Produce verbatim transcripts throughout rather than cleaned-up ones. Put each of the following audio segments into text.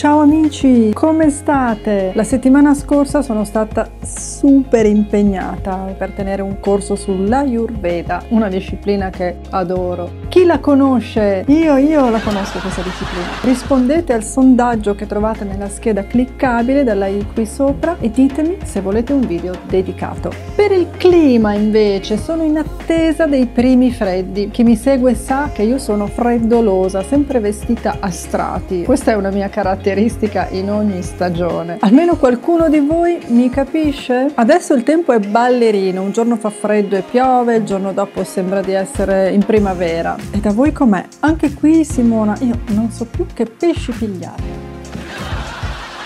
Ciao amici, come state? La settimana scorsa sono stata super impegnata per tenere un corso sull'Ayurveda, una disciplina che adoro. Chi la conosce? Io, io la conosco questa disciplina. Rispondete al sondaggio che trovate nella scheda cliccabile dalla i qui sopra e ditemi se volete un video dedicato. Per il clima invece sono in attesa dei primi freddi. Chi mi segue sa che io sono freddolosa, sempre vestita a strati. Questa è una mia caratteristica in ogni stagione. Almeno qualcuno di voi mi capisce? Adesso il tempo è ballerino, un giorno fa freddo e piove, il giorno dopo sembra di essere in primavera. E da voi com'è? Anche qui, Simona, io non so più che pesci pigliare.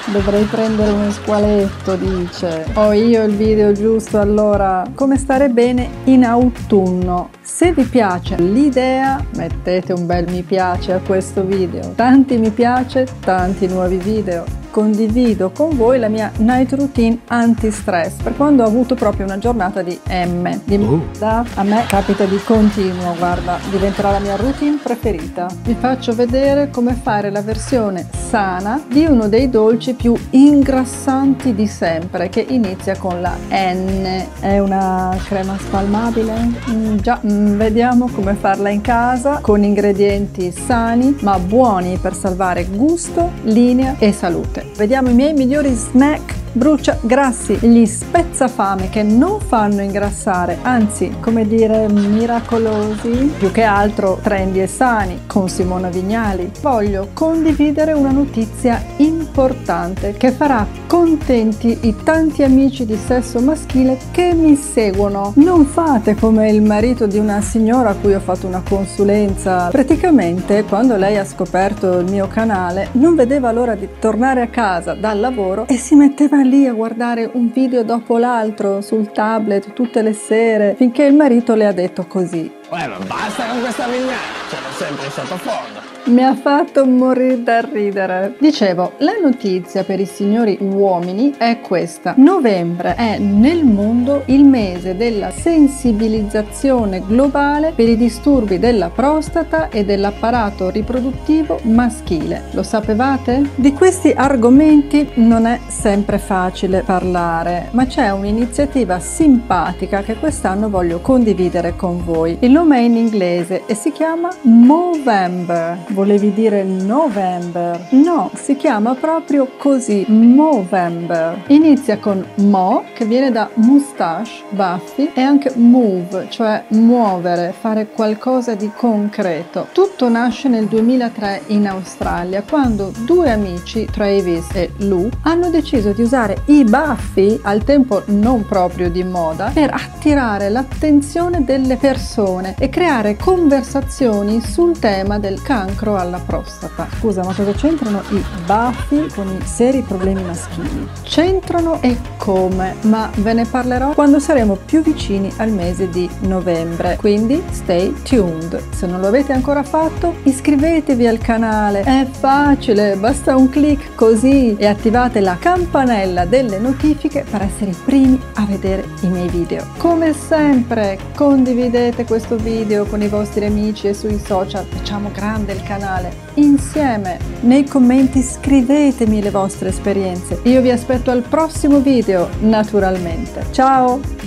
Dovrei prendere uno squaletto, dice. Ho io il video giusto, allora. Come stare bene in autunno. Se vi piace l'idea, mettete un bel mi piace a questo video. Tanti mi piace, tanti nuovi video. Condivido con voi la mia night routine anti-stress per quando ho avuto proprio una giornata di M. Di merda, a me capita di continuo, guarda, diventerà la mia routine preferita. Vi faccio vedere come fare la versione sana di uno dei dolci più ingrassanti di sempre, che inizia con la N. È una crema spalmabile? Mm, già, mm, vediamo come farla in casa con ingredienti sani ma buoni per salvare gusto, linea e salute. Vediamo i miei migliori snack brucia grassi, gli spezzafame che non fanno ingrassare, anzi, come dire, miracolosi, più che altro trendy e sani, con Simona Vignali. Voglio condividere una notizia importante che farà contenti i tanti amici di sesso maschile che mi seguono. Non fate come il marito di una signora a cui ho fatto una consulenza. Praticamente, quando lei ha scoperto il mio canale, non vedeva l'ora di tornare a casa dal lavoro e si metteva lì a guardare un video dopo l'altro sul tablet tutte le sere, finché il marito le ha detto così: "Uè, ma basta con questa vignetta, c'era sempre sottofondo". Mi ha fatto morire da ridere. Dicevo, la notizia per i signori uomini è questa: novembre è nel mondo il mese della sensibilizzazione globale per i disturbi della prostata e dell'apparato riproduttivo maschile. Lo sapevate? Di questi argomenti non è sempre facile parlare, ma c'è un'iniziativa simpatica che quest'anno voglio condividere con voi. Il nome è in inglese e si chiama Movember. Volevi dire November? No, si chiama proprio così, Movember. Inizia con mo, che viene da moustache, baffi, e anche move, cioè muovere, fare qualcosa di concreto. Tutto nasce nel duemilatré in Australia, quando due amici, Travis e Lou, hanno deciso di usare i baffi, al tempo non proprio di moda, per attirare l'attenzione delle persone e creare conversazioni sul tema del cancro alla prostata. Scusa, ma cosa c'entrano i baffi con i seri problemi maschili? C'entrano e come, ma ve ne parlerò quando saremo più vicini al mese di novembre, quindi stay tuned. Se non lo avete ancora fatto, iscrivetevi al canale, è facile, basta un click così, e attivate la campanella delle notifiche per essere i primi a vedere i miei video. Come sempre, condividete questo video con i vostri amici e sui social, facciamo grande del canale insieme. Nei commenti scrivetemi le vostre esperienze. Io vi aspetto al prossimo video, naturalmente. Ciao!